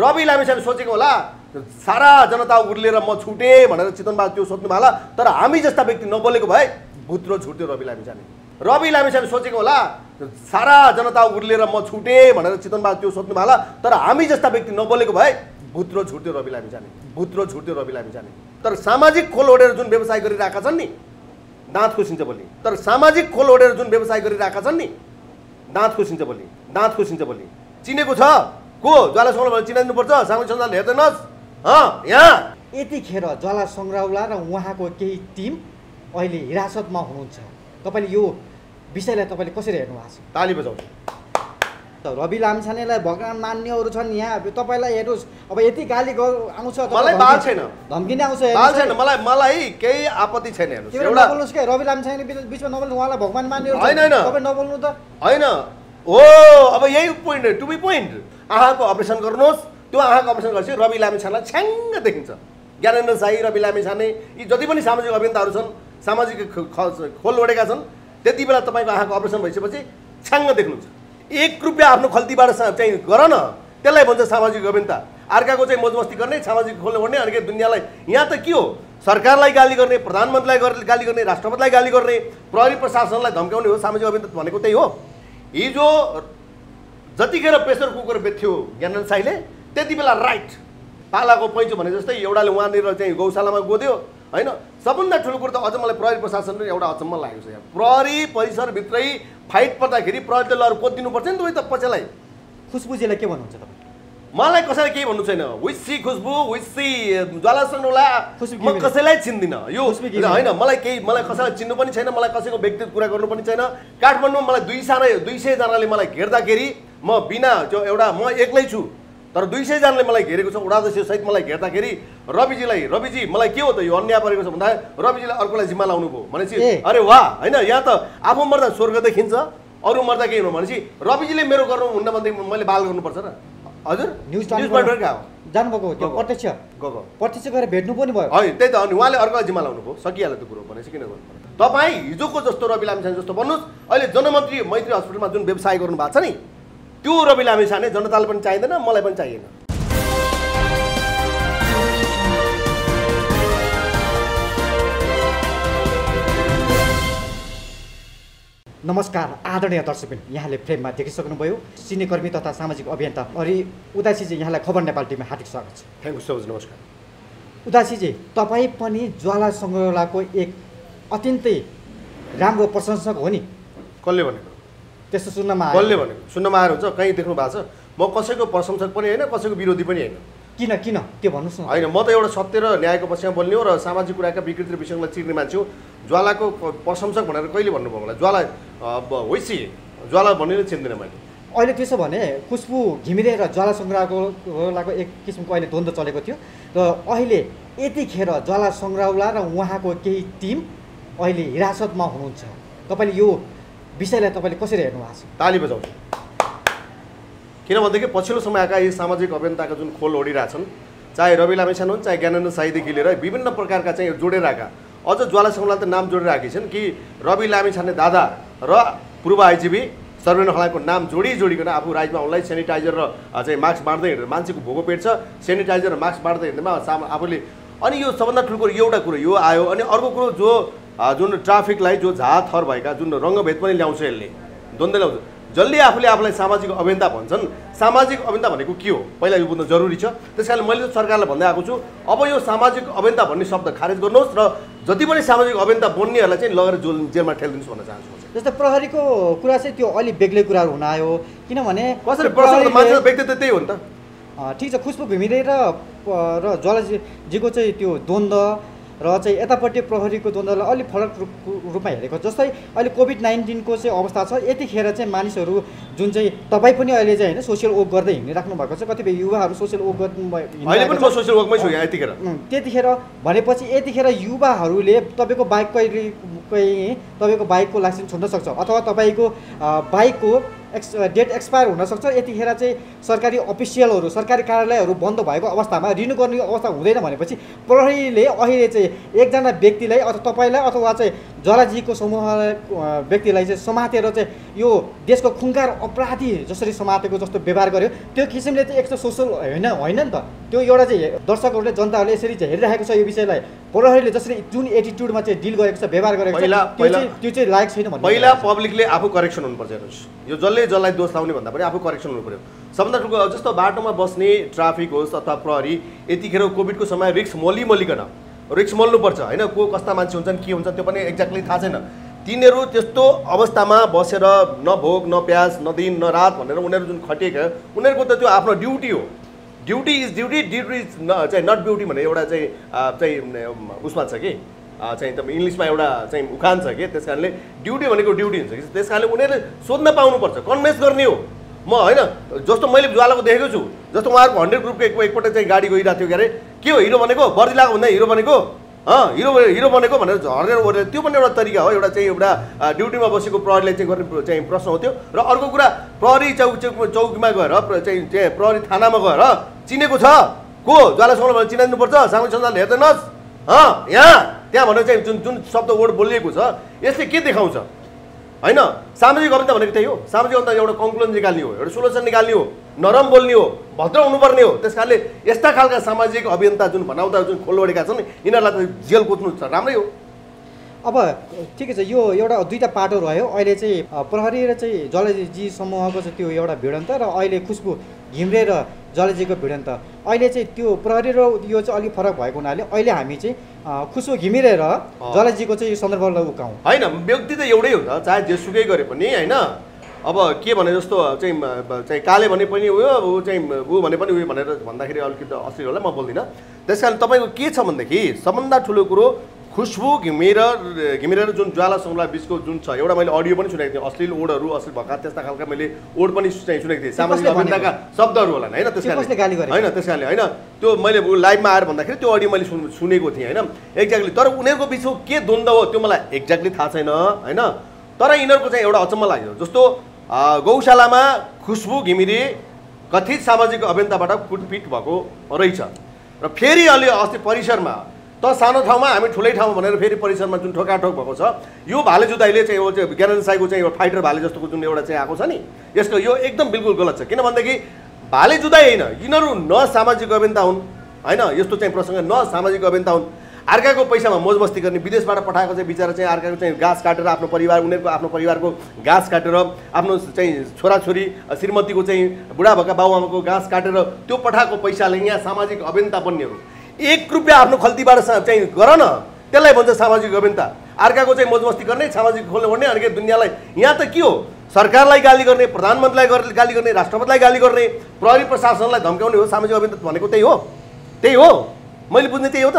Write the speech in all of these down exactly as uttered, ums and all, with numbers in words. रवि लामिछाने सोचेको होला सारा जनता उर्लेर म छुटे भनेर चितन बहादुर त्यो सोच्नु होला। तर हामी जस्ता व्यक्ति नबोलेको भए भुत्रो छुट्यो रवि लामिछाने। रवि लामिछाने सोचेको होला सारा जनता उर्लेर म छुटे भनेर चितन बहादुर त्यो सोच्नु होला। तर हामी जस्ता व्यक्ति नबोलेको भए भुत्रो छुट्यो रवि लामिछाने, भुत्रो छुट्यो रवि लामिछाने। तर सामाजिक खोल ओढेर जुन व्यवसाय गरिरहेका छन् नि दाँत खुसिन्छ भोलि। तर सामाजिक खोल ओढेर जुन व्यवसाय गरिरहेका छन् नि दाँत खुसिन्छ भोलि, दाँत खुसिन्छ भोलि। चिनेको छ को ज्वाला सङ्ग्राउला चिनाइदिनु पर्छ, सामाजिक सञ्जाल हेर्दैनस्। यहाँ यतिखेर ज्वाला सङ्ग्राउला र उहाँको केही टिम अहिले हिरासतमा हुनुहुन्छ। तपाईँले यो विषयलाई तपाईँले कसरी हेर्नु भएको छ? ताली बजाउँछ। रवि लामिछानेलाई भगवान मान्नेहरू छन् यहाँ। तपाईँलाई हेर्नुहोस् अब यति गाली आउँछ, मलाई बाल छैन, धम्किने आउँछ, बाल छैन, मलाई मलाई केही आपत्ति छैन। हेर्नुहोस् एउटा बोल्नुस् के रवि लामिछाने बिचमा नबोल्नु, उहाँलाई भगवान मान्नेहरू हैन हैन तपाईं नबोल्नु त हैन हो। अब यही पोइन्ट टु बी पोइन्ट आहाको अपरेसन गर्नुहोस्, त्यो आहाको अपरेसन गर्छ रवि लामिछानेलाई छ्याङ्ग देखिन्छ। ज्ञानेन्द्र शाही, रवि लामिछाने यी जति पनि सामाजिक अभिनेताहरू छन्, सामाजिक खोल ओढेका छन्, त्यति बेला तपाईको आहाको अपरेसन भइसकेपछि छ्याङ्ग देख्नुहुन्छ। एक रुपया आफ्नो खल्तीबाट चाहिँ गर न, त्यसलाई भन्छ सामाजिक अभियन्ता। अर्काको चाहिँ मौजमस्ती गर्ने, सामाजिक खोल ओढ्ने, अर्कै दुनियाँलाई। यहाँ त के हो, सरकारलाई गाली गर्ने, प्रधानमन्त्रीलाई गाली गर्ने, राष्ट्रपतिलाई गाली गर्ने, प्रहरी प्रशासनलाई धम्काउने हो सामाजिक अभियन्ता भनेको, त्यही हो। हिजो जतिखेर प्रेसर कुकर बेच्थ्यो ज्ञानेन्द्र शाहीले त्यति बेला राइट पालाको पैँचो भने जस्तै एउटाले उहाँनिर चाहिँ गौशालामा गोद्यो हैन। सबभन्दा ठुलो कुरो त अझ मलाई प्रहरी प्रशासनले एउटा अचम्म लागेको छ। यहाँ प्रहरी परिसरभित्रै फाइट पर्दाखेरि प्रहरीले लहर कोदिनुपर्छ नि त। उयो त पछिलाई खुसबुजीलाई के भन्नुहुन्छ तपाईँ? मलाई कसैलाई केही भन्नु छैन। विसी खुसबु, विसी ज्वाला सङ्ग्राउला, म कसैलाई चिन्दिनँ। यो होइन, मलाई केही मलाई कसैलाई चिन्नु पनि छैन, मलाई कसैको व्यक्तिगत कुरा गर्नु पनि छैन। काठमाडौँमा मलाई दुई सानै दुई सय जनाले मलाई घेर्दाखेरि म बिना त्यो एउटा म एक्लै छु, तर दुई सय जनाले मलाई घेरेको छ। उडाध्यक्ष सहित मलाई घेर्दाखेरि रविजीलाई, रविजी मलाई के हो त यो अन्याय परेको छ भन्दा रविजीलाई अर्कोलाई जिम्मा लाउनु भयो भनेपछि अरे वाह होइन। यहाँ त आफू मर्दा स्वर्ग देखिन्छ, अरू मर्दा के हुनु भनेपछि रविजीले मेरो गर्नुहुन्न भनेदेखि मैले बाल गर्नुपर्छ र। हजुर जानुभएको हो, प्रत्यक्ष गएको, प्रत्यक्ष गएर भेट्नु पनि भयो। है त्यही त, अनि उहाँले अर्कोलाई जिम्मा लाउनु भयो, सकिहाल्यो त्यो कुरो भनेपछि किन गर्नु पर्यो। तपाईँ हिजोको जस्तो रवि लामिछाने जस्तो भन्नुहोस्, अहिले जनमन्त्री मैत्री हस्पिटलमा जुन व्यवसाय गर्नु भएको छ नि त्यो रवि लामिछाने जनताले पनि चाहिँदैन, मलाई पनि चाहिएन। नमस्कार आदरणीय दर्शकबिन, यहाँले फ्रेममा देखिसक्नुभयो सिनेकर्मी तथा सामाजिक अभियन्ता अरि उदासीजी, यहाँलाई खबर नेपाल टिममा हार्दिक स्वागत छ। Thank you so much. नमस्कार उदासीजी, तपाईँ पनि ज्वाला सङ्ग्राउलाको एक अत्यन्तै राम्रो प्रशंसक हो नि। कसले भनेको त्यस्तो सुन्नमा आयो? कसले भनेको सुन्नमा आएर हुन्छ? कहीँ देख्नु भएको छ? म कसैको प्रशंसक पनि होइन, कसैको विरोधी पनि होइन। किन किन त्यो भन्नुहोस् न। होइन, म त एउटा सत्य र न्यायको पक्षमा बोल्ने हो र सामाजिक कुराका विकृति विषयलाई चिर्ने मान्छे हो। ज्वालाको प्रशंसक भनेर कहिले भन्नुभयो मलाई? ज्वाला होइसी ज्वाला भनेर चिन्दिनँ मैले। अहिले त्यसो भने खुसबु घिमिरे र ज्वाला सङ्ग्राउलाको एक किसिमको अहिले द्वन्द्व चलेको थियो र अहिले यतिखेर ज्वाला सङ्ग्राउला र उहाँको केही टिम अहिले हिरासतमा हुनुहुन्छ। तपाईँले यो विषयलाई तपाईँले कसरी हेर्नु भएको छ? ताली बजाउँछ। किन भन्दाखेरि पछिल्लो समयका यी सामाजिक अभियन्ताका जुन खोल ओढिरहेछन्, चाहे रवि लामिछाने हुन्, चाहे ज्ञानेन्द्र शाहीदेखि लिएर विभिन्न प्रकारका चाहिँ जोडेर आएका, अझ ज्वाला सङ्ग्राउलाले त नाम जोडेर आएकी छन् कि रवि लामिछाने दादा र पूर्व आइजिबी सर्वेन्द्र खनालको नाम जोडी जोडिकन आफू राज्यमा उनलाई सेनिटाइजर र चाहिँ मास्क बाँड्दै हिँडेर मान्छेको भोको पेट छ, सेनिटाइजर र मास्क बाँड्दै हिँड्दैमा आफूले। अनि यो सबभन्दा ठुलो कुरो एउटा कुरो यो आयो। अनि अर्को कुरो जो जुन ट्राफिकलाई जो झाथर भएका जुन रङ्गभेद पनि ल्याउँछ, यसले द्वन्द्व ल्याउँछ। जसले आफूले आफूलाई सामाजिक अभियन्ता भन्छन्, सामाजिक अभियन्ता भनेको के हो पहिला यो बुझ्नु जरुरी छ। त्यस कारण मैले सरकारलाई भन्दै आएको छु, अब यो सामाजिक अभियन्ता भन्ने शब्द खारेज गर्नुहोस् र जति पनि सामाजिक अभियन्ता बोल्नेहरूलाई चाहिँ लगेर जो जेलमा ठेलिदिनुहोस् भन्न चाहन्छु। जस्तै प्रहरीको कुरा चाहिँ त्यो अलि बेग्लै कुराहरू हुन आयो, किनभने कसरी प्रहरीको मान्छेको व्यक्ति त त्यही हो नि त। ठिक छ, खुसबु घिमिरे र ज्वालाजीको चाहिँ त्यो द्वन्द्व र चाहिँ यतापट्टि प्रहरीको द्वन्द्वलाई अलिक फरक रूपमा हेरेको। जस्तै अहिले कोभिड नाइन्टिनको चाहिँ अवस्था छ, यतिखेर चाहिँ मानिसहरू जुन चाहिँ तपाईँ पनि अहिले चाहिँ होइन सोसियल वर्क गर्दै हिँडिराख्नु भएको छ, कतिपय युवाहरू सोसियल वर्क गर्नु सोसियल वर्कमै छु यतिखेर। त्यतिखेर भनेपछि यतिखेर युवाहरूले तपाईँको बाइक कहिले कहीँ तपाईँको बाइकको लाइसेन्स छोड्न सक्छ अथवा तपाईँको बाइकको एक्स डेट एक्सपायर हुनसक्छ। यतिखेर चाहिँ सरकारी अफिसियलहरू, सरकारी कार्यालयहरू बन्द भएको अवस्थामा रिन्यू गर्ने अवस्था हुँदैन भनेपछि प्रहरीले अहिले चाहिँ एकजना व्यक्तिलाई अथवा तपाईँलाई अथवा चाहिँ ज्वालाजी को समूह व्यक्तिलाई चाहिँ समातेर चाहिँ यो देशको खुंखार अपराधी जसरी समातेको जस्तो व्यवहार गर्यो त्यो किसिमले चाहिँ एक्स्ट्रा सोसल हैन हैन नि त त्यो एउटा चाहिँ दर्शकहरूले जनताहरूले यसरी चाहिँ हेरिरहेको छ यो विषयलाई पौरहरूले जसरी जुन एटिट्युडमा चाहिँ डिल गरेको छ व्यवहार गरेको छ त्यो चाहिँ त्यो चाहिँ लायक छैन भन्ने पहिला पब्लिकले आफू करेक्सन हुनु पर्छ। हेर्नुस् यो जसले जसलाई दोष लाउने भन्दा पनि आफू करेक्सन हुनु पर्यो। सबभन्दा ठुलो जस्तो बाटोमा बस्ने ट्राफिक होस् अथवा प्रहरी यतिखेर कोभिडको समय रिस्क मोली मोलिकन रिस्क मल्नु पर्छ हैन को कस्ता मान्छे हुन्छन् के हुन्छ त्यो पनि एक्ज्याक्टली थाहा छैन। तिनीहरू त्यस्तो अवस्थामा बसेर न भोग न प्यास न दिन न रात भनेर उनीहरू जुन खटेका उनीहरुको त त्यो आफ्नो ड्युटी हो। Duty is duty duty is चाहिँ नट ब्युटी भने एउटा चाहिँ चाहिँ उसमा छ कि चाहिँ त इंग्लिशमा एउटा चाहिँ उखान छ कि त्यसकारणले ड्युटी भनेको ड्युटी हुन्छ कि त्यसकारणले उनीहरुले सोध्न पाउनु पर्छ कन्भिन्स गर्ने हो म हैन। जस्तो मैले ज्वालाको देखेको छु जस्तो उहाँहरुको हन्ड्रेड ग्रुपको एकपटक चाहिँ गाडी गइरहेको थियो क्यारे के हो हिरो भनेको बर्दिलाको भन्दा हिरो भनेको अँ हिरो हिरो बनेको भनेर झरेर ओरेर त्यो पनि एउटा तरिका हो। एउटा चाहिँ एउटा ड्युटीमा बसेको प्रहरीले चाहिँ गर्ने चाहिँ प्रश्न हो त्यो। र अर्को कुरा प्रहरी चौक चौकीमा गएर चाहिँ प्रहरी थानामा गएर चिनेको छ को ज्वाला सङ्घले भनेर चिनाइदिनुपर्छ सामाजिक सञ्जालले हेर्दैनस् अँ यहाँ त्यहाँ भनेर चाहिँ जुन जुन शब्द वर्ड बोलिएको छ यसले के देखाउँछ हैन। सामाजिक अभियन्ता भनेको त्यही हो। सामाजिक अभियन्ता एउटा कन्क्लुजन निकाल्ने हो एउटा सोल्युसन निकाल्ने हो नरम बोल्ने हो भद्र हुनुपर्ने हो। त्यस कारणले यस्ता खालका सामाजिक अभियन्ता जुन भनाउँदा जुन खोलवडेका छन् यिनीहरूलाई त जेल कुद्नु छ राम्रै हो। अब ठिकै छ यो एउटा दुईटा पाटो रह्यो। अहिले चाहिँ प्रहरी र चाहिँ ज्वालाजी समूहको चाहिँ त्यो एउटा भिडन्त र अहिले खुसबु घिम्रे र ज्वालाजीको भिडन्त अहिले चाहिँ त्यो प्रहरी र यो चाहिँ अलिक फरक भएको हुनाले अहिले हामी चाहिँ खुसबु घिमिरे र ज्वालाजीको चाहिँ यो सन्दर्भलाई उकाउँ होइन। व्यक्ति त एउटै हुन्छ चाहे जेसुकै गरे पनि होइन। अब के भने जस्तो चाहिँ चाहिँ काले भने पनि उयो अब ऊ चाहिँ ऊ भने पनि उयो भनेर भन्दाखेरि अलिकति असली होला म बोल्दिनँ। त्यस कारण तपाईँको के छ भनेदेखि सबभन्दा ठुलो कुरो खुसबु घिमिरे घिमिरे जुन ज्वाला सङ्घलाई बिचको जुन छ एउटा मैले अडियो पनि सुनेको थिएँ अश्लील ओडहरू अश्लील भका त्यस्ता खालका मैले ओड पनि सुनेको थिएँ सामाजिक अभियन्ताका शब्दहरू होला होइन। त्यस कारणले होइन त्यस कारणले होइन त्यो मैले लाइभमा आएर भन्दाखेरि त्यो अडियो मैले सुनेको थिएँ होइन एक्ज्याक्टली। तर उनीहरूको बिचको के द्वन्द्व हो त्यो मलाई एक्ज्याक्टली थाहा छैन होइन। तर यिनीहरूको चाहिँ एउटा अचम्म लाग्यो जस्तो गौशालामा खुसबु घिमिरे कथित सामाजिक अभियन्ताबाट कुटपिट भएको रहेछ र फेरि अलि अस्ति परिसरमा त सानो ठाउँमा हामी ठुलै ठाउँमा भनेर फेरि परिसरमा जुन ठोकाठोक भएको छ यो भाले जुदाइले चाहिँ यो चाहिँ ज्ञानेन्द्र साईको चाहिँ एउटा फाइटर भाले जस्तोको जुन एउटा चाहिँ आएको छ नि यसको यो एकदम बिल्कुल गलत छ। किनभनेदेखि भाले जुदाइ होइन यिनीहरू न सामाजिक अभियन्ता हुन् होइन यस्तो चाहिँ प्रसङ्ग न सामाजिक अभियन्ता हुन्। अर्काको पैसामा मोज मस्ती गर्ने विदेशबाट पठाएको चाहिँ बिचारा चाहिँ अर्काको चाहिँ घाँस काटेर आफ्नो परिवार उनीहरूको आफ्नो परिवारको घाँस काटेर आफ्नो चाहिँ छोराछोरी श्रीमतीको चाहिँ बुढाभका बाबुआमाको घाँस काटेर त्यो पठाएको पैसाले यहाँ सामाजिक अभियन्ता बन्नेहरू एक रुपियाँ आफ्नो खल्तीबाट चाहिँ गर न त्यसलाई भन्छ सामाजिक अभियन्ता। अर्काको चाहिँ मोज मस्ती गर्ने सामाजिक खोल्नु भन्ने अर्कै दुनियाँलाई यहाँ त के हो सरकारलाई गाली गर्ने प्रधानमन्त्रीलाई गाली गर्ने राष्ट्रपतिलाई गाली गर्ने प्रहरी प्रशासनलाई धम्काउने हो सामाजिक अभियन्ता भनेको त्यही हो त्यही हो मैले बुझ्ने त्यही हो त।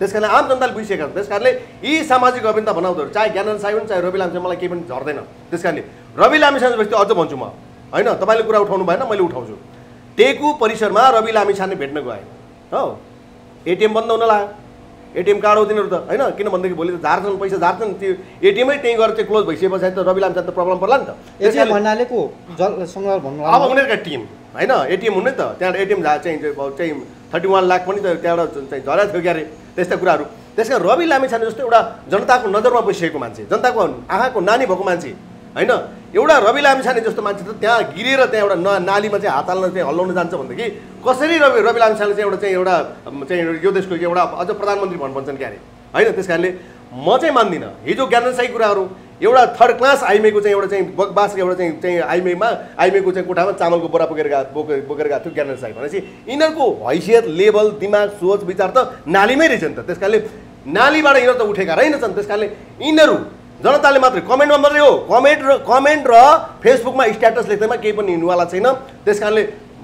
त्यस कारणले आम जनताले बुझिसकेका छन्। त्यस कारणले यी सामाजिक अभियन्ता बनाउँदोहरू चाहे ज्ञानेन्द्र साई हुन् चाहे रवि लामिछाने मलाई केही पनि झर्दैन। त्यस कारणले रवि लामिछाने व्यक्ति अझ भन्छु म होइन तपाईँले कुरा उठाउनु भएन मैले उठाउँछु। टेकु परिसरमा रवि लामिछाने भेट्न गए हो एटिएम बन्द हुन लाग्यो एटिएम कार्ड हो तिनीहरू त होइन किनभनेदेखि भोलि त झार्छन् पैसा झार्छन् त्यो एटिएमै त्यहीँ गएर त्यो क्लोज भइसके पछाडि त रवि लामिछाने त प्रब्लम पर्ला नि त। यसले भन्नाले को अब उनीहरूका टिम होइन एटिएम हुने त त्यहाँबाट एटिएम चाहिँ थर्टी वान लाख पनि त त्यहाँबाट चाहिँ झरेको थियो क्यारे त्यस्ता कुराहरू। त्यस कारण रवि लामिछाने जस्तो एउटा जनताको नजरमा बसिएको मान्छे जनताको आँखाको नानी भएको मान्छे होइन एउटा रवि लामिछाने जस्तो मान्छे त त्यहाँ गिरेर त्यहाँ एउटा न नालीमा चाहिँ हात हाल्न चाहिँ हल्लाउन जान्छ भनेदेखि कसरी रवि रवि लामिछाने चाहिँ एउटा चाहिँ एउटा चाहिँ यो देशको एउटा अझ प्रधानमन्त्री भन्नु भन्छन् क्यारे होइन। त्यस कारणले म चाहिँ मान्दिनँ हिजो ज्ञानेन्द्र साई कुराहरू एउटा थर्ड क्लास आइमेको चाहिँ एउटा चाहिँ बकबासको एउटा चाहिँ चाहिँ आइमेमा आइमेको चाहिँ कोठामा चामलको बोरा बोकेर बोकेर बोकेर गएको थियो ज्ञानेन्द्र साई भनेपछि यिनीहरूको हैसियत लेभल दिमाग सोच विचार त नालीमै रहेछ नि त। त्यस कारणले नालीबाट यिनीहरू त उठेका रहेनछन्। त्यस कारणले यिनीहरू जनताले मात्रै कमेन्टमा मात्रै हो कमेन्ट र कमेन्ट र फेसबुकमा स्ट्याटस लेख्दैमा केही पनि हुनुवाला छैन। त्यस कारणले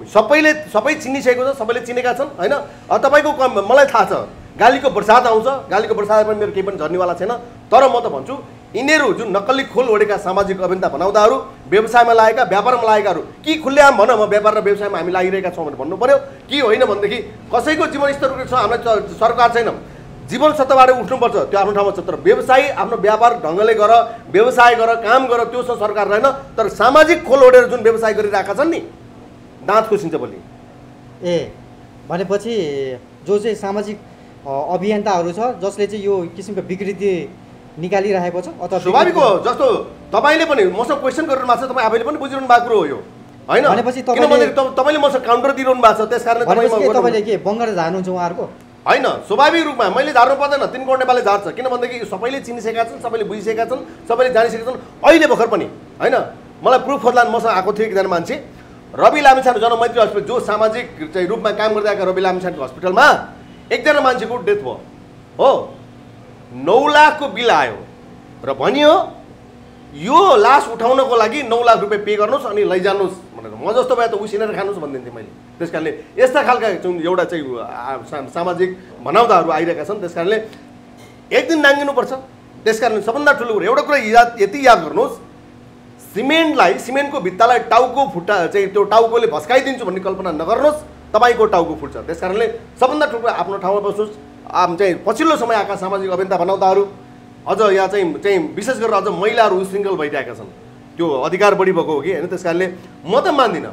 सबैले सबै चिनिसकेको छ सबैले चिनेका छन् होइन। तपाईँको कम मलाई थाहा छ गालीको बर्सात आउँछ गालीको बर्सात पनि मेरो केही पनि झर्नेवाला छैन। तर म त भन्छु यिनीहरू जुन नक्कली खोल ओडेका सामाजिक अभियन्ता बनाउँदाहरू व्यवसायमा लागेका व्यापारमा लागेकाहरू कि खुल्लेआम भन म व्यापार र व्यवसायमा हामी लागिरहेका छौँ भनेर भन्नु पऱ्यो कि होइन भनेदेखि कसैको जीवनस्तर छ हामीलाई सरकार छैन जीवन सत्ताबाट उठ्नुपर्छ त्यो आफ्नो ठाउँमा छ। तर व्यवसाय आफ्नो व्यापार ढङ्गले गर व्यवसाय गर काम गर त्योसँग सरकार रहेन। तर सामाजिक खोल ओडेर जुन व्यवसाय गरिरहेका छन् नि दाँत खुसिन्छ भोलि ए भनेपछि जो चाहिँ सामाजिक अभियन्ताहरू छ जसले चाहिँ यो किसिमको विकृति निकालिरहेको छ अथवा स्वाभाविक हो। जस्तो तपाईले पनि मसँग क्वेशन गरिरहनु भएको छ, तपाई आफैले पनि बुझिरहनु भएको कुरा हो यो, हैन? भनेपछि तपाईले तपाईले मसँग काउन्टर दिइरहनु भएको छ, त्यसकारणले तपाईले तपाईले के बङ्गाल जानुहुन्छ उहाँहरुको? हैन, स्वाभाविक रूपमा मैले जान्नु पर्दैन, तीन करोड नेपालले जान्छ, किनभने कि सबैले चिनिसकेका छन्, सबैले बुझिसकेका छन्, सबैले जानिसकेका छन् अहिले भर्खर पनि, हैन? मलाई प्रुफ खोज्लान मसँग आको थियो एकजना मान्छे, रवि लामिछाने जनमैत्री अस्पताल, जो सामाजिक चाहिँ रूपमा काम गर्दै आएको रवि लामिछानेको अस्पतालमा एकजना मान्छेको डेथ भयो हो। नौ लाख को बिल आयो र भनियो यो लास उठाउनको लागि नौ लाख रुपैयाँ पे गर्नुस् अनि लैजानुस् भनेर। म जस्तो भए त उसिनेर खानुस् भन्दिन्थेँ मैले। त्यस कारणले यस्ता खालका जुन एउटा चाहिँ सामाजिक भनाउँदाहरू आइरहेका छन्, त्यस कारणले एक दिन नाङ्गिनुपर्छ। त्यस कारणले सबभन्दा ठुलो कुरा एउटा कुरा याद यति याद गर्नुहोस्, सिमेन्टलाई सिमेन्टको भित्तालाई टाउको फुट्टा चाहिँ त्यो टाउकोले भस्काइदिन्छु भन्ने कल्पना नगर्नुहोस्, तपाईँको टाउको फुट्छ। त्यस कारणले सबभन्दा ठुलो कुरा आफ्नो ठाउँमा बस्नुहोस्। आम चाहिँ पछिल्लो समय आएका सामाजिक अभियन्ता बनाउँदाहरू अझ यहाँ चाहिँ चाहिँ विशेष गरेर अझ महिलाहरू सिङ्गल भइरहेका छन्, त्यो अधिकार बढी भएको हो कि हैन? त्यस कारणले म त मान्दिनँ,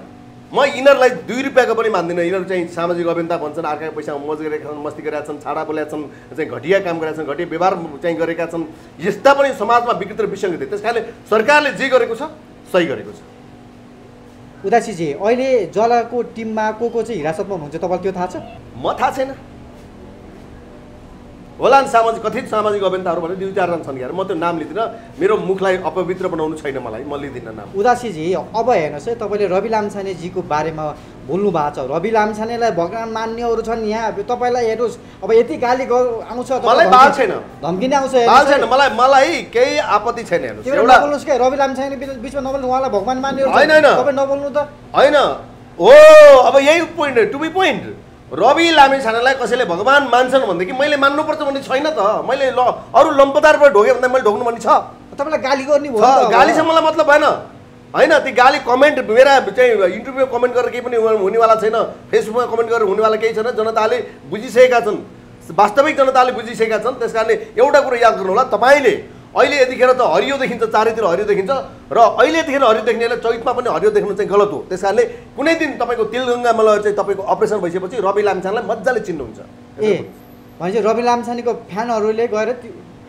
म यिनीहरूलाई दुई रुपियाँको पनि मान्दिनँ। यिनीहरू चाहिँ सामाजिक अभियन्ता भन्छन्, अर्काको पैसा मौज गरेका छन्, मस्ती गरेका छन्, छाडा बोलेका छन्, चाहिँ घटिया काम गरेका छन्, घटिया व्यवहार चाहिँ गरेका छन्, यस्ता पनि समाजमा विकृत र विसङ्गति। त्यस कारणले सरकारले जे गरेको छ सही गरेको छ। उदासीजी, अहिले जलाको टिममा को को चाहिँ हिरासतमा हुनुहुन्छ, तपाईलाई त्यो थाहा छ? म थाहा छैन होला नि। सामाजिक कथित सामाजिक अभियन्ताहरू भने दुई चारजना छन् यार, म त्यो नाम लिदिनँ, मेरो मुखलाई अपवित्र बनाउनु छैन मलाई, म लिदिनँ नाम। उदासीजी, अब हेर्नुहोस् है, तपाईँले रवि लामिछानेजीको बारेमा बोल्नु भएको छ, रवि लामिछानेलाई भगवान मान्नेहरू छन् यहाँ, तपाईँलाई हेर्नुहोस् अब यति गाली आउँछ, मलाई बाल छैन, धम्की नै आउँछ, बाल छैन मलाई, मलाई केही आपत्ति छैन। हेर्नुहोस्, एउटा बोल्नुस् के रवि लामिछाने बिचमा नबोल्नु, उहाँलाई भगवान मान्नेहरू छैन, तपाईँ नबोल्नु त हैन हो। अब यही point to be point, Rabi लामिछानेलाई कसैले भगवान मान्छन् भन्दै कि मैले मान्नुपर्छ भन्ने छैन त। मैले ल अरू लम्पदारबाट ढोगे भन्दा मैले ढोग्नु भन्ने छ। तपाईँलाई गाली गर्ने भयो, गाली चाहिँ मलाई मतलब भएन, हैन? ती गाली कमेन्ट मेरा चाहिँ इन्टरभ्यूमा कमेन्ट गरेर केही पनि हुनेवाला छैन, फेसबुकमा कमेन्ट गरेर हुनेवाला केही छैन। जनताले बुझिसकेका छन्, वास्तविक जनताले बुझिसकेका छन्। त्यस कारणले एउटा कुरा याद गर्नु होला, तपाईँले अहिले यतिखेर त हरियो देखिन्छ, चारैतिर हरियो देखिन्छ, र अहिले यतिखेर हरियो देख्नेले चैतमा पनि हरियो देख्नु चाहिँ गलत हो। त्यस कारणले कुनै दिन तपाईँको तिलगङ्गामा लगेर चाहिँ तपाईँको अपरेसन भइसकेपछि रवि लामिछानेलाई मजाले चिन्नुहुन्छ। ए भनेपछि रवि लामिछानेको फ्यानहरूले गएर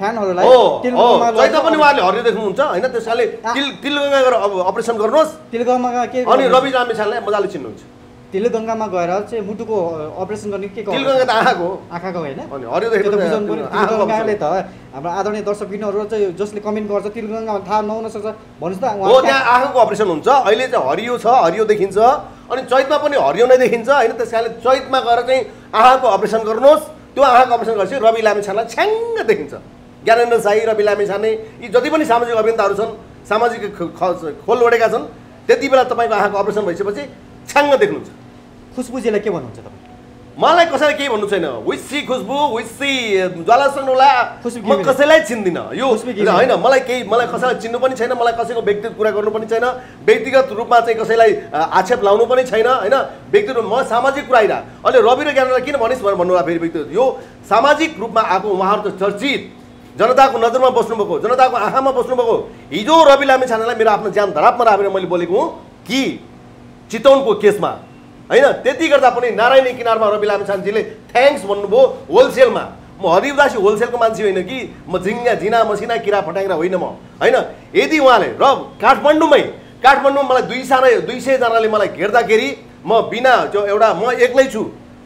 फ्यानहरूलाई तिलगङ्गामा चैतमा पनि उहाँले हरियो देख्नुहुन्छ, हैन? त्यस कारणले तिल तिलगङ्गा गएर अब अपरेसन गर्नुहोस्, तिलगङ्गामा के अनि रवि लामिछानेलाई मजाले चिन्नुहुन्छ। तिलगङ्गामा गएर चाहिँ मुटुको अपरेसन गर्ने के गर्छ? तिलगङ्गा त आँखाको आँखाको होइन अनि हरियो देख्नु त आँखाले त हाम्रो आदरणीय दर्शकबिनहरु चाहिँ जसले कमेन्ट गर्छ तिलगङ्गामा थाहा नहुन सक्छ, भन्नुस् त उहाँ हो त्यहाँ आँखाको अपरेसन हुन्छ। अहिले चाहिँ हरियो छ, हरियो देखिन्छ, अनि चैतमा पनि हरियो नै देखिन्छ, हैन? त्यस कारणले चैतमा गएर चाहिँ आँखाको अपरेसन गर्नुहोस्, त्यो आँखाको अपरेसन गर्छ रवि लामिछानेलाई छ्याङ्ग देखिन्छ। ज्ञानेन्द्र साई, रवि लामिछाने, यी जति पनि सामाजिक अभियन्ताहरु छन्, सामाजिक खोल ओडेका छन्, त्यति बेला तपाईको आँखाको अपरेसन भइसकेपछि छ्याङ्ग देख्नुहुन्छ। खुशबुजीलाई के भन्नुहुन्छ तपाईँ? मलाई कसैले केही भन्नु छैन, विसी खुशबु, विसी ज्वालासनोला, म कसैलाई चिन्दिनँ यो, हैन? मलाई केही मलाई कसैलाई चिन्नु पनि छैन, मलाई कसैको व्यक्तिगत कुरा गर्नु पनि छैन, व्यक्तिगत रूपमा चाहिँ कसैलाई आक्षेप लाउनु पनि छैन, हैन? व्यक्तिगत म सामाजिक कुरा आइरा। अहिले रवि र ज्ञानलाई किन भनिस् भनेर भन्नु होला फेरि व्यक्तिगत, यो सामाजिक रूपमा आएको उहाँहरु त चर्चित, जनताको नजरमा बस्नुभएको, जनताको आँखामा बस्नुभएको। हिजो रवि लामिछानेलाई मेरो आफ्नो ज्यान धरापमा राखेर मैले बोलेको हुँ कि चितौनको केसमा, हैन? त्यति गर्दा पनि नारायणी किनारमा रवि लामिछानेजीले थ्याङ्क्स भन्नुभयो होलसेलमा। म हरिउदासी होलसेलको मान्छे होइन कि, म झिङ्गा झिना मसिना किरा फटाङ्ग्रा होइन म, हैन? यदि उहाँले र काठमाडौँमै काठमाडौँमा मलाई दुई साना दुई सयजनाले मलाई घेर्दाखेरि म बिना जो एउटा म एक्लै छु,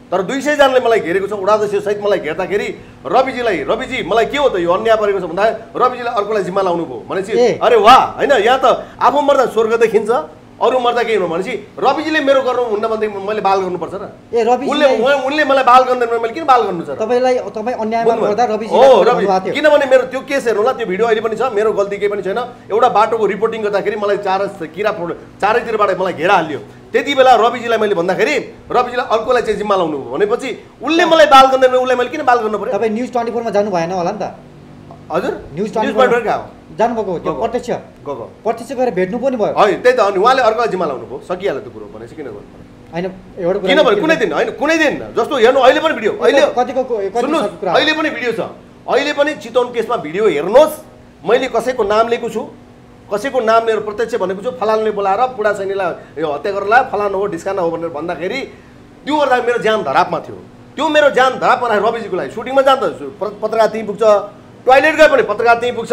तर दुई सयजनाले मलाई घेरेको छ, उडाध्यक्ष सहित मलाई घेर्दाखेरि रविजीलाई रविजी मलाई के हो त यो अन्याय परेको छ भन्दा रविजीलाई अर्कोलाई जिम्मा लाउनु भयो भनेपछि अरे वाह, हैन? यहाँ त आफू मर्दा स्वर्ग देखिन्छ, अरु मर्दा के हुनु भनेपछि रविजीले मेरो गर्नु हुन्न भन्दै मैले बाल गर्नुपर्छ र? ए रवि उनले उनले मलाई बाल गर्दैन भने मैले किन बाल गर्नु छ? तपाईलाई तपाईँ अन्यायमा गर्दा रविजीले गर्नु भएको थियो, किनभने मेरो त्यो केस हेर्नु होला, त्यो भिडियो अहिले पनि छ, मेरो गल्ती केही पनि छैन। एउटा बाटोको रिपोर्टिङ गर्दाखेरि मलाई चार किरा चारैतिरबाट मलाई घेरा हाल्यो, त्यति बेला रविजीलाई मैले भन्दाखेरि रविजीलाई अर्कोलाई चाहिँ जिम्मा लाउनु भयो भनेपछि उनले मलाई बाल गर्दैन भने उसलाई मैले किन बाल गर्नु पर्यो? तपाईँ न्युज ट्वेन्टी फोरमा जानु भएन होला नि त? हजुर, न्युज ट्वेन्टी फोर गएको जानुभएको त्यो प्रत्यक्ष गएको, प्रत्यक्ष गएर भेट्नु पनि भयो, है? त्यही त, अनि उहाँले अर्को जिम्मा लाउनु भयो, सकिहाल्यो त्यो कुरो भनेपछि किन गर्नु पर्यो? हैन, एउटा कुरा किनभने कुनै दिन, हैन कुनै दिन जस्तो हेर्नु, अहिले पनि भिडियो अहिले कतिको सुन्नुहोस्, अहिले पनि भिडियो छ, अहिले पनि चितवन केसमा भिडियो हेर्नुहोस्। मैले कसैको नाम लिएको छु, कसैको नाम लिएर प्रत्यक्ष भनेको छु, फलानले बोलाएर पुडा सैनीलाई यो हत्या गर्ला, फलान हो ढिस्काना हो भनेर भन्दाखेरि त्यो गर्दा मेरो ज्यान धरापमा थियो, त्यो मेरो ज्यान धरापमा राखेर रविजीको लागि सुटिङमा जाँदा पत्रकार त्यहीँ पुग्छ, टोयलेट गए पनि पत्रकार त्यही पुग्छ,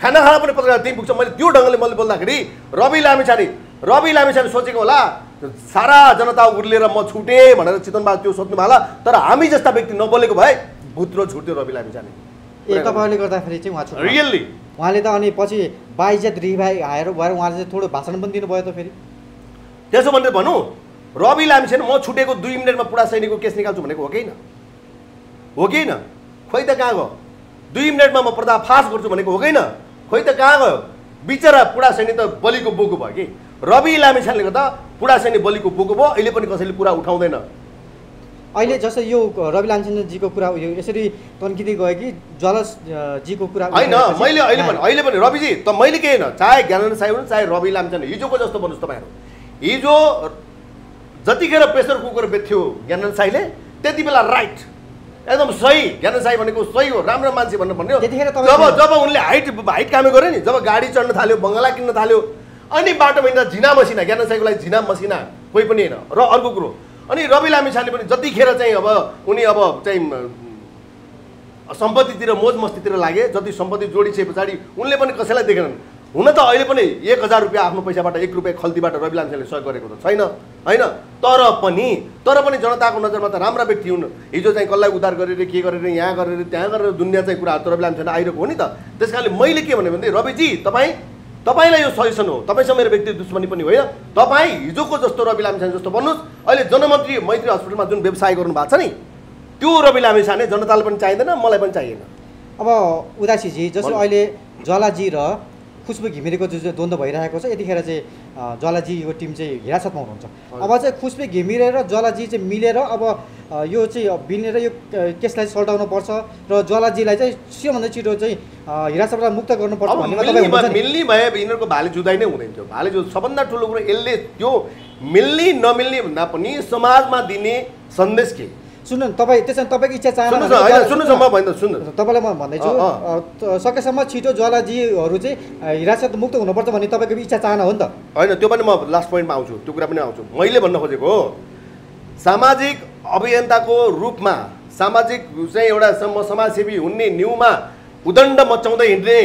खाना खाना पनि पत्रकार त्यही पुग्छ। मैले त्यो ढङ्गले मैले बोल्दाखेरि रवि लामिछाने रवि लामिछाने सोचेको होला सारा जनता उर्लेर म छुटे भनेर चितनबा त्यो सोच्नु होला, तर हामी जस्ता व्यक्ति नबोलेको भए भुत्रो छुट्यो रवि लामिछाने। ए तपाईले गर्दाखेरि चाहिँ उहाँ छुट्यो रियल्ली उहाँले त। अनि पछि बाइज्जत रिभाइ आएर भएर उहाँले चाहिँ थोरै भाषण पनि दिनुभयो त। फेरि त्यसो भनेर भन्नु रवि लामिछाने म छुटेको दुई मिनेटमा पुरा सैनिकको केस निकाल्छु भनेको हो कि हैन? हो कि हैन? खोइ त कहाँ गयो? दुई मिनेटमा म पर्दाफास गर्छु भनेको हो कि हैन? खोइ त कहाँ गयो? बिचरा पुरा सैनिक त बलिको बोको भयो कि। रवि लामिछानेले गर्दा पुरा सैनिक बलिको बोको भयो, अहिले पनि कसैले कुरा उठाउँदैन। अहिले जस्तै यो रवि लामिछाने जीको कुरा यो यसरी तन्किँदै गयो कि जलस जीको कुरा हैन। मैले अहिले पनि अहिले पनि रविजी त मैले के हैन, चाहे ज्ञानेन्द्र साहिब चाहे रवि लामिछाने हिजोको जस्तो भन्नुस् तपाईहरु। हिजो जतिखेर प्रेसर कुकर बेच्थ्यो ज्ञानेन्द्र साईले त्यति बेला राइट एकदम सही, ज्ञानेन्द्र साई भनेको सही हो, राम्रो मान्छे भन्नु भन्यो। जब जब उनले हाइट हाइट काम गरे नि, जब गाडी चढ्न थाल्यो, बङ्गला किन्न थाल्यो, अनि बाटोमा हिँड्दा झिना मसिना, ज्ञानेन्द्र साईको लागि झिना मसिना कोही पनि होइन। र अर्को कुरो अनि रवि लामिछाने पनि जतिखेर चाहिँ अब उनी अब चाहिँ सम्पत्तितिर मोज मस्तीतिर लागे, जति सम्पत्ति जोडिसके पछाडि उनले पनि कसैलाई देखेनन्। हुन त अहिले पनि एक हजार रुपया आफ्नो पैसाबाट एक रुपया खल्तीबाट रवि लामिछानेले सहयोग गरेको त छैन हैन, तर पनि तर पनि जनताको नजरमा त राम्रा व्यक्ति हुन्। हिजो चाहिँ कसलाई उद्धार गरेर के गरेर यहाँ गरेर त्यहाँ गरेर दुनियाँ चाहिँ कुराहरू त रवि लामिछाने आइरहेको हो नि त। त्यस कारणले मैले के भने भने रविजी तपाईँ तपाईँलाई यो सजेसन हो, तपाईँसँग मेरो व्यक्तिगत दुश्मनी पनि होइन। तपाईँ हिजोको जस्तो रवि लामिछाने जस्तो बन्नुहोस्। अहिले जनमन्त्री मैत्री हस्पिटलमा जुन व्यवसाय गर्नु भएको छ नि त्यो रवि लामिछाने जनताले पनि चाहिँदैन, मलाई पनि चाहिएन। अब उदासीजी जस्तो अहिले ज्वालाजी र खुसबु घिमिरेको जो द्वन्द्व भइरहेको छ, यतिखेर चाहिँ ज्वालाजी यो टिम चाहिँ हिरासतमा हुनुहुन्छ। अब चाहिँ खुसबु घिमिरे र ज्वालाजी चाहिँ मिलेर अब यो चाहिँ मिलेर यो केसलाई सल्टाउनु पर्छ र ज्वालाजीलाई चाहिँ सबैभन्दा छिटो चाहिँ हिरासतबाट मुक्त गर्नुपर्छ भन्ने मिल्ने भए यिनीहरूको भाले जुदाइ नै हुँदैन थियो। भाले जुद सबभन्दा ठुलो कुरो यसले त्यो मिल्ने नमिल्ने भन्दा पनि समाजमा दिने सन्देश के सुन्नु न तपाईँ त्यसमा तपाईँको इच्छा चाहना सुन्नुहोस् म भन्दा सुन्नुहोस् तपाईँलाई म भन्दैछु सकेसम्म छिटो ज्वालाजीहरू चाहिँ हिरासत मुक्त हुनुपर्छ भन्ने तपाईँको इच्छा चाहना हो नि त होइन? त्यो पनि म लास्ट पोइन्टमा आउँछु, त्यो कुरा पनि आउँछु। मैले भन्न खोजेको हो सामाजिक अभियन्ताको रूपमा सामाजिक चाहिँ एउटा समाजसेवी हुने न्यूमा उदण्ड मचाउँदै हिँड्ने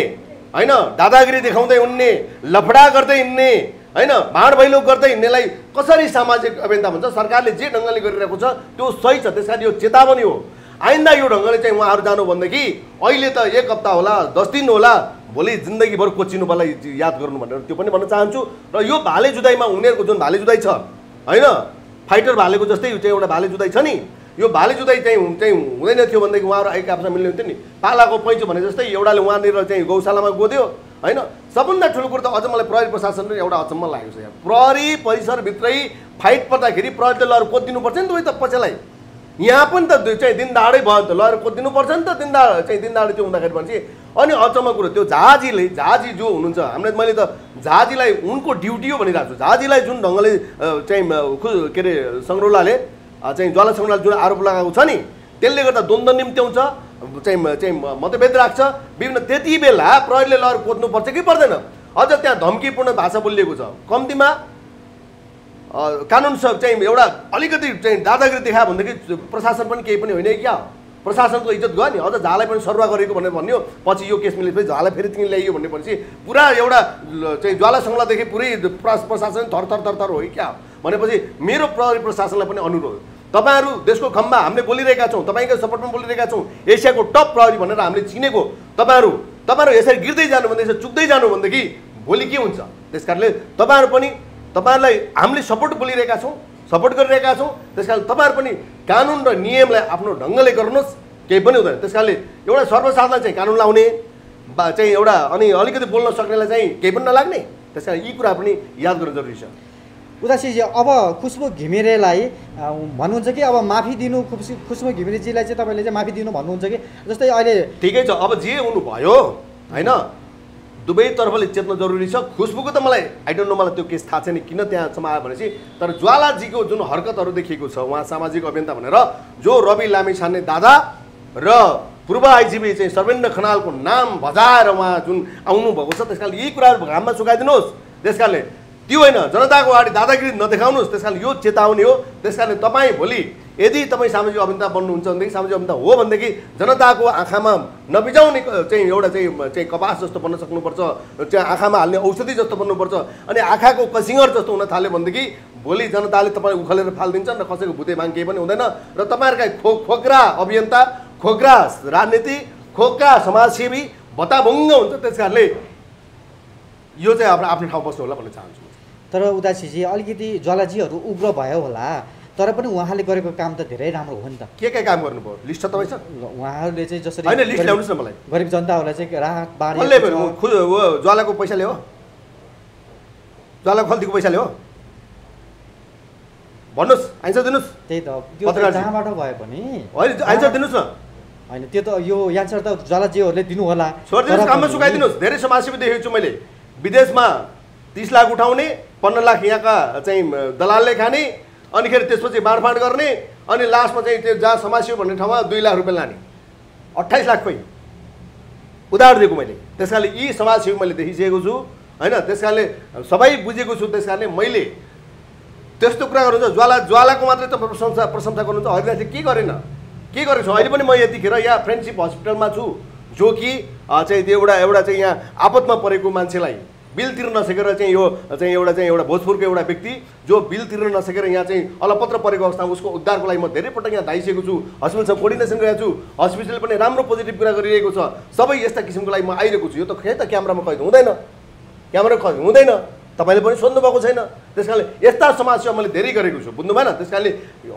होइन, दादागिरी देखाउँदै हिँड्ने, लफडा गर्दै हिँड्ने हैन, भाँड भैलो गर्दै हिँड्नेलाई कसरी सामाजिक अभियन्ता भन्छ? सरकारले जे ढङ्गले गरिरहेको छ त्यो सही छ, त्यसका यो चेतावनी हो। आइन्दा यो ढङ्गले चाहिँ उहाँहरू जानु भनेदेखि अहिले त एक हप्ता होला, दस दिन होला, भोलि जिन्दगीभर कोचिनुलाई याद गर्नु भनेर त्यो पनि भन्न चाहन्छु। र यो भाले जुदाइमा उनीहरूको जुन भाले जुदाइ छ होइन, फाइटर भालेको जस्तै चाहिँ एउटा भाले जुदाइ छ नि, यो भाले जुदाइ चाहिँ चाहिँ हुँदैन थियो भनेदेखि उहाँहरू एक आपसमा मिल्ने हुन्थ्यो नि। पालाको पैँचो भने जस्तै एउटाले उहाँनिर चाहिँ गौशालामा गोद्यो हैन। सबभन्दा ठुलो कुरो त अझ मलाई प्रहरी प्रशासन पनि एउटा अचम्म लागेको छ। यहाँ प्रहरी परिसरभित्रै फाइट पर्दाखेरि प्रहरीले लहर कोदिनुपर्छ नि त, उयो त पछिलाई यहाँ पनि त चाहिँ दिनदाडै भयो त लहर कोदिनुपर्छ नि त, दिनदाड चाहिँ दिनदाडै त्यो हुँदाखेरि भनेपछि। अनि अचम्म कुरो त्यो झाजीले झाजी जो हुनुहुन्छ हामीले मैले त झाजीलाई उनको ड्युटी हो भनिरहेको छु। झाजीलाई जुन ढङ्गले चाहिँ के अरे सङ्ग्रौलाले चाहिँ ज्वाला सङ्ग्रौलाले जुन आरोप लगाएको छ नि त्यसले गर्दा द्वन्द्व निम्त्याउँछ, चाहिँ चाहिँ मतभेद राख्छ विभिन्न। त्यति बेला प्रहरीले लहर खोज्नुपर्छ कि पर्दैन? अझ त्यहाँ धम्कीपूर्ण भाषा बोलिएको छ, कम्तीमा कानुन सब चाहिँ एउटा अलिकति चाहिँ दादागिरी देखायो भनेदेखि प्रशासन पनि केही पनि होइन क्या? प्रशासनको इज्जत गयो नि। अझ झालाई पनि सर्वा गरेको भनेर भन्यो, पछि यो केस मिलेपछि झालाई फेरि तिमी ल्याइयो भन्ने भनेपछि पुरा एउटा चाहिँ ज्वाला सङ्ग्रौलादेखि पुरै प्रशासन थर थर थर थर हो क्या? भनेपछि मेरो प्रहरी प्रशासनलाई पनि अनुरोध, तपाईहरु देशको खम्बा हामीले बोलिरहेका छौँ, तपाईँको सपोर्टमा बोलिरहेका छौँ, एसियाको टप प्रहरी भनेर हामीले चिनेको तपाईँहरू तपाईँहरू यसरी गिर्दै जानु भने यसरी चुक्दै जानु भनेदेखि भोलि के हुन्छ? त्यस कारणले तपाईँहरू पनि तपाईँहरूलाई हामीले सपोर्ट बोलिरहेका छौँ, सपोर्ट गरिरहेका छौँ। त्यस कारण तपाईँहरू पनि कानुन र नियमलाई आफ्नो ढङ्गले गर्नुहोस्, केही पनि हुँदैन। त्यस कारणले एउटा सर्वसाधारण चाहिँ कानुन लाउने चाहिँ एउटा अनि अलिकति बोल्न सक्नेलाई चाहिँ केही पनि नलाग्ने। त्यस कारण यी कुरा पनि याद गर्नु जरुरी छ। उदासीजी अब खुसबु घिमिरेलाई भन्नुहुन्छ कि अब माफी दिनु, खुसबु घिमिरेजीलाई चाहिँ तपाईँले चाहिँ माफी दिनु भन्नुहुन्छ कि जस्तै अहिले ठिकै छ अब जे हुनु भयो हैन, दुवैतर्फले चेत्न जरुरी छ। खुसबुको त मलाई आई डोन्ट नो, मलाई त्यो केस थाहा छैन किन त्यहाँसम्म आयो भनेपछि, तर ज्वालाजीको जुन हरकतहरू देखिएको छ उहाँ सामाजिक अभियन्ता भनेर जो रवि लामिछाने दादा र पूर्व आइजिबी चाहिँ सर्वेन्द्र खनालको नाम बजाएर उहाँ जुन आउनुभएको छ, त्यस कारण यी कुराहरू घाममा सुकाइदिनुहोस्। त्यस कारणले त्यो होइन जनताको अगाडि दादागिरी नदेखाउनुहोस्। त्यस कारण यो चेतावनी हो। त्यस कारणले तपाईँ भोलि यदि तपाई सामाजिक अभियन्ता बन्नुहुन्छ भने सामाजिक अभियन्ता हो भने कि जनताको आँखामा नबिजाउने चाहिँ एउटा चाहिँ चाहिँ कपास जस्तो बन्न सक्नुपर्छ, चाहिँ आँखामा हाल्ने औषधि जस्तो बन्नुपर्छ। अनि आँखाको कसिङ्गर जस्तो हुन थाल्यो भने कि भोलि जनताले तपाईलाई उखलेर फाल्दिन्छन् र कसैको भुते भाङ केही पनि हुँदैन र तपाईहरुकै खोक खोक्रा अभियन्ता, खोक्रा राजनीति, खोक्रा समाजसेवी भताभुङ्ग हुन्छ। त्यसकारणले यो चाहिँ आफ्नो आफ्नो ठाउँ बस्नु होला भन्न चाहन्छु। तर उदासीजी अलिकति ज्वालाजीहरु उग्र भयो होला, तर पनि उहाँले गरेको काम त धेरै राम्रो हो नि त। के के काम गर्नुभयो लिस्ट छ तपाईसँग? उहाँहरूले चाहिँ जसरी हैन लिस्ट ल्याउनुस् न मलाई। गरिब जनताहरूलाई चाहिँ राहत बारे ज्वालाको पैसाले हो, ज्वालाको खल्तीको पैसाले हो भन्नुस्, आन्सर दिनुस्। त्यही त त्यो जहाँबाट भयो पनि हैन आन्सर दिनुस् न। हैन त्यो त यो आन्सर त ज्वालाजीहरूले दिनु होला। छोड्दिनुस्, काममा सुकाइदिनुस्। धेरै समाजसेवी देखेको छु मैले, विदेशमा तीस लाख उठाउने, पन्ध्र लाख यहाँका चाहिँ दलालले खाने, अनिखेरि त्यसपछि बाँडफाँड गर्ने, अनि लास्टमा चाहिँ त्यो जहाँ समाजसेवी भन्ने ठाउँमा दुई लाख रुपियाँ लाने, अट्ठाइस लाख खै उधार दिएको मैले। त्यसकारणले यी समाजसेवी मैले देखिसकेको छु हैन, त्यसकारणले सबै बुझेको छु। त्यसकारणले मैले त्यस्तो कुरा गर्नुहुन्छ। ज्वाला ज्वालाको मात्रै त प्रशंसा प्रशंसा गर्नुहुन्छ, हरिदासले के गरेन, के गरेको छ? अहिले पनि म यतिखेर यहाँ फ्रेन्डसिप हस्पिटलमा छु, जो कि चाहिँ एउटा एउटा चाहिँ यहाँ आपतमा परेको मान्छेलाई बिल तिर्न नसकेर चाहिँ यो चाहिँ एउटा चाहिँ एउटा भोजपुरको एउटा व्यक्ति जो बिल तिर्न नसकेर यहाँ चाहिँ अलपत्र परेको अवस्थामा उसको उद्धारको लागि म धेरै पटक यहाँ धाइसकेको छु, हस्पिटलसँग कोर्डिनेसन गरेको छु, हस्पिटल पनि राम्रो पोजिटिभ कुरा गरिरहेको छ। सबै यस्ता किसिमको लागि म आइरहेको छु। यो त खै त क्यामेरामा कैद हुँदैन, क्यामेरामा कैद हुँदैन, तपाईँले पनि सोध्नु भएको छैन। त्यस कारणले यस्ता समाजसेवा मैले धेरै गरेको छु, बुझ्नु भएन? त्यस कारणले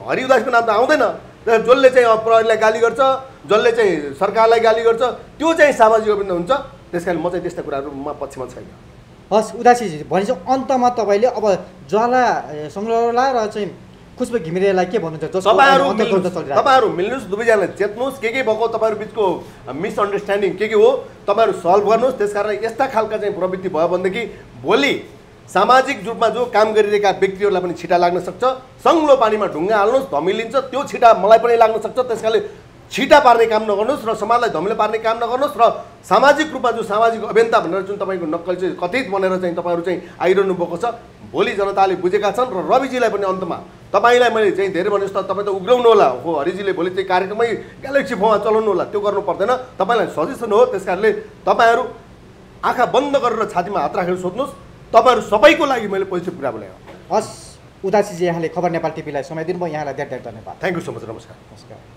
हरिउदासको नाम त आउँदैन। जसले चाहिँ प्रहरीलाई गाली गर्छ, जसले चाहिँ सरकारलाई गाली गर्छ, त्यो चाहिँ सामाजिक अभिन्न हुन्छ। त्यस कारण म चाहिँ त्यस्ता कुराहरूमा पक्षमा छैन। हस् उदासीजी, भनेपछि अन्तमा तपाईँले अब ज्वाला संग्रहला र चाहिँ खुशबु घिमिरेलाई के भन्नुहुन्छ? तपाईँहरू मिल्नुहोस्, दुवैजनालाई चेत्नुहोस्, के के भएको तपाईँहरू बिचको मिसअन्डरस्ट्यान्डिङ के के हो तपाईँहरू सल्भ गर्नुहोस्। त्यसकारण यस्ता खालका चाहिँ प्रवृत्ति भयो भनेदेखि भोलि सामाजिक रूपमा जो काम गरिरहेका व्यक्तिहरूलाई पनि छिटा लाग्न सक्छ। सङ्लो पानीमा ढुङ्गा हाल्नुहोस् धमिलिन्छ, त्यो छिटा मलाई पनि लाग्न सक्छ। त्यसकारणले छिटा पार्ने काम नगर्नुहोस् र समाजलाई धमिलो पार्ने काम नगर्नुहोस्। र सामाजिक रूपमा जो सामाजिक अभियन्ता भनेर जुन तपाईँको नक्कल चाहिँ कथित बनेर चाहिँ तपाईँहरू चाहिँ आइरहनु भएको छ, भोलि जनताले बुझेका छन्। र रविजीलाई पनि अन्तमा तपाईँलाई मैले चाहिँ धेरै भने जस्तो तपाईँ त उग्राउनु होला हो, हरिजीले भोलि चाहिँ कार्यक्रममै ग्यालेक्सी फोमा चलाउनु होला, त्यो गर्नु पर्दैन। तपाईँलाई सजेसन हो। त्यस कारणले तपाईँहरू आँखा बन्द गरेर छातीमा हात राखेर सोध्नुहोस्। तपाईँहरू सबैको लागि मैले पोजिटिभ कुरा बोलेको। हस् उदासीजी, यहाँले खबर नेपाल टिभीलाई समय दिनुभयो, यहाँलाई धेरै धेरै धन्यवाद। Thank you so much. नमस्कार। नमस्कार।